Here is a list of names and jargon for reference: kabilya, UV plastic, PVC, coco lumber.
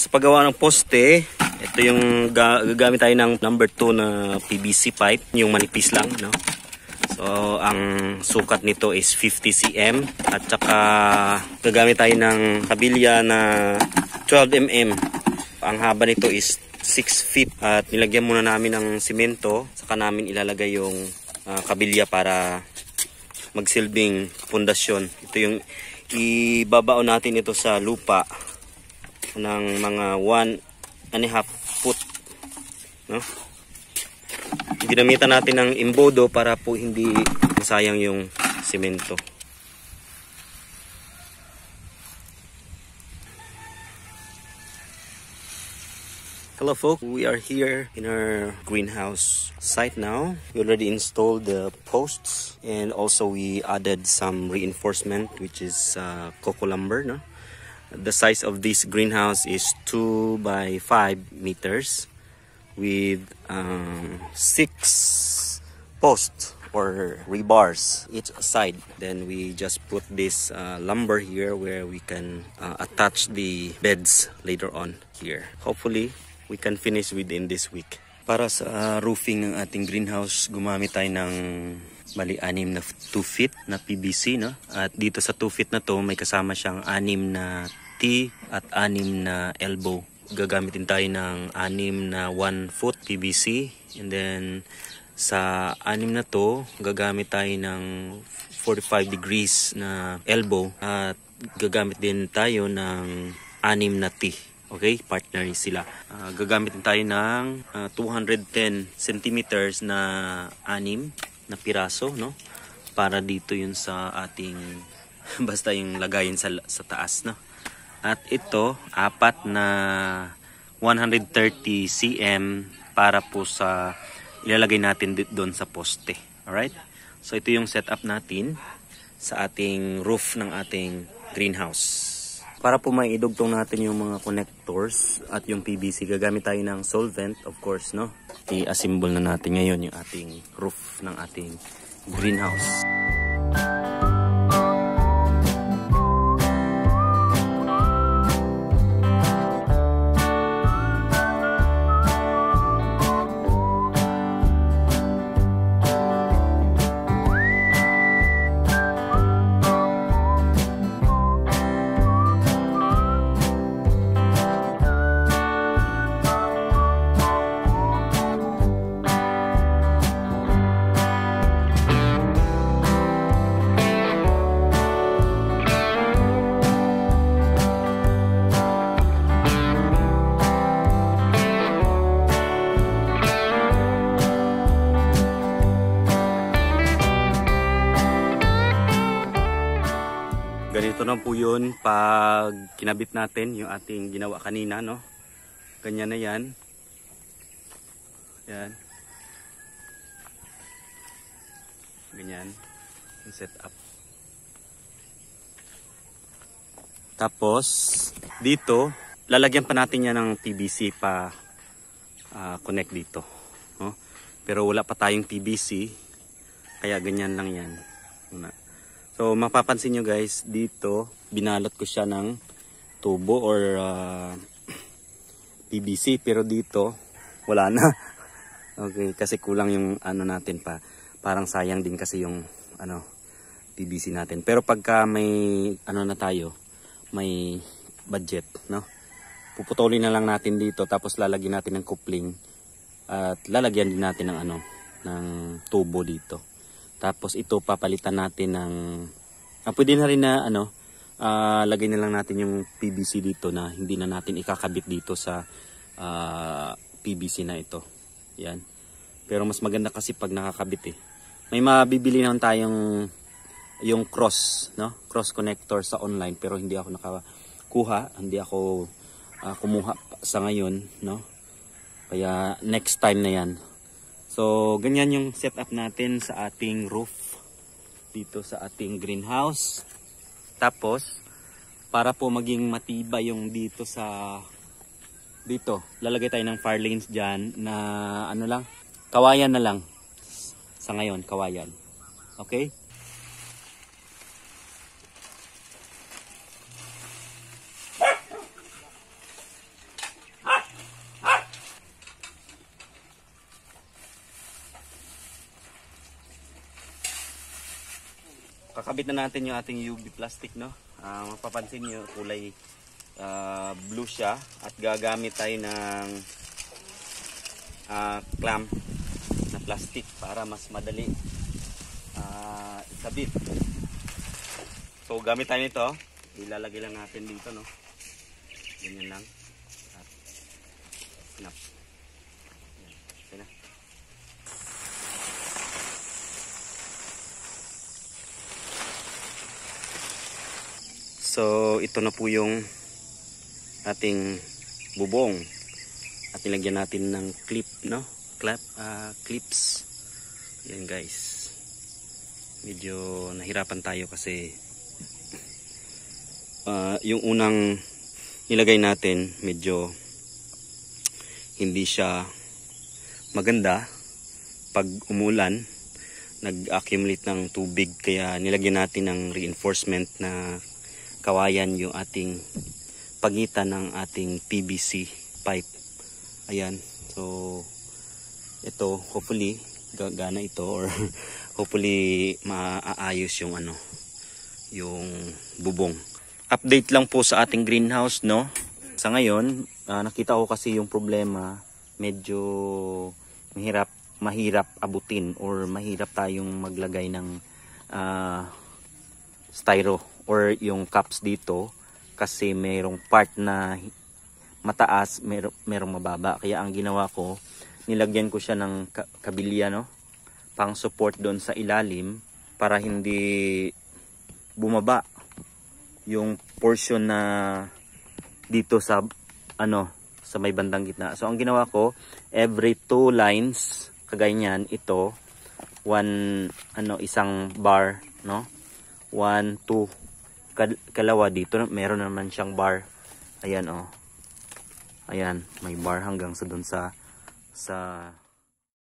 Sa paggawa ng poste, ito yung gagamit tayo ng number 2 na PVC pipe, yung manipis lang, no? So, ang sukat nito is 50 cm at saka gagamit tayo ng kabilya na 12 mm. Ang haba nito is 6 feet at nilagyan muna namin ng simento, saka namin ilalagay yung kabilya para magsilbing pundasyon. Ito yung ibabao natin ito sa lupa ng mga 1.5 foot, no? Ginamitan natin ng imbodo para po hindi masayang yung semento. Hello folks, we are here in our greenhouse site now. We already installed the posts and also we added some reinforcement, which is coco lumber, no? The size of this greenhouse is 2 by 5 meters with 6 posts or rebars each side. Then we just put this lumber here where we can attach the beds later on here. Hopefully, we can finish within this week. Para sa roofing ng ating greenhouse, gumamit tayo ng bali 6 na 2 feet na PVC, no? At dito sa 2 feet na to may kasama siyang 6 na T at 6 na elbow. Gagamitin tayo ng 6 na 1 foot PVC, and then sa 6 na to gagamit tayo ng 45 degrees na elbow at gagamit din tayo ng 6 na T. Okay, partner sila. Gagamit din tayo ng 210 centimeters na 6 na piraso, no? Para dito yun sa ating basta yung lagayin sa taas, no? At ito, 4 na 130 cm para po sa ilalagay natin doon sa poste. Alright? So ito yung setup natin sa ating roof ng ating greenhouse. Para po maidugtong natin yung mga connectors at yung PVC, gagamit tayo ng solvent, of course, no? I-assemble na natin ngayon yung ating roof ng ating greenhouse. Ganito na po yun pag kinabit natin yung ating ginawa kanina, no? Ganyan na yan. Yan. Ganyan. Yung set up. Tapos, dito, lalagyan pa natin yan ng PVC pa connect dito. No? Pero wala pa tayong PVC, kaya ganyan lang yan. Una. So mapapansin nyo guys, dito binalot ko siya ng tubo or PVC, pero dito wala na. Okay, kasi kulang yung ano natin pa. Parang sayang din kasi yung ano PVC natin. Pero pagka may ano na tayo, may budget, no? Puputulin na lang natin dito tapos lalagyan natin ng coupling at lalagyan din natin ng ano ng tubo dito. Tapos ito papalitan natin ng pwede na rin na ano, lagay na lang natin yung PVC dito na hindi na natin ikakabit dito sa PVC na ito. Yan. Pero mas maganda kasi pag nakakabit eh. May mabibili naman tayong yung cross, no? Cross connector sa online, pero hindi ako nakakuha, hindi ako kumuha sa ngayon, no? Kaya next time na yan. So, ganyan yung setup natin sa ating roof dito sa ating greenhouse. Tapos, para po maging matibay yung dito sa dito, lalagay tayo ng fire lanes dyan na ano lang, kawayan na lang. Sa ngayon, kawayan. Okay? Kakabit na natin yung ating UV plastic, no? Mapapansin nyo kulay blue siya, at gagamit tayo ng clamp na plastic para mas madali isabit. So gamit tayo nito, ilalagay lang natin dito, no? Ganyan lang. At snap. Okay na. So ito na po yung ating bubong. At nilagyan natin ng clip, no? Clips. Yan guys. Medyo nahirapan tayo kasi yung unang nilagay natin medyo hindi siya maganda. Pag umulan, nag-accumulate ng tubig, kaya nilagyan natin ng reinforcement na kawayan yung ating pagitan ng ating PVC pipe. Ayan, so ito hopefully gagana ito, or hopefully maaayos yung ano, yung bubong. Update lang po sa ating greenhouse, no? Sa ngayon, nakita ko kasi yung problema, medyo mahirap abutin, or mahirap tayong maglagay ng styro or yung cups dito. Kasi mayroong part na mataas, mayroong mababa. Kaya ang ginawa ko, nilagyan ko siya ng kabilya, no? Pang support doon sa ilalim para hindi bumaba yung portion na dito sa ano, sa may bandang gitna. So ang ginawa ko, every 2 lines kagaya niyan, ito one ano, isang bar, no? 1, 2 kalawa dito, meron naman siyang bar. Ayan, oh. Ayan, may bar hanggang sa doon sa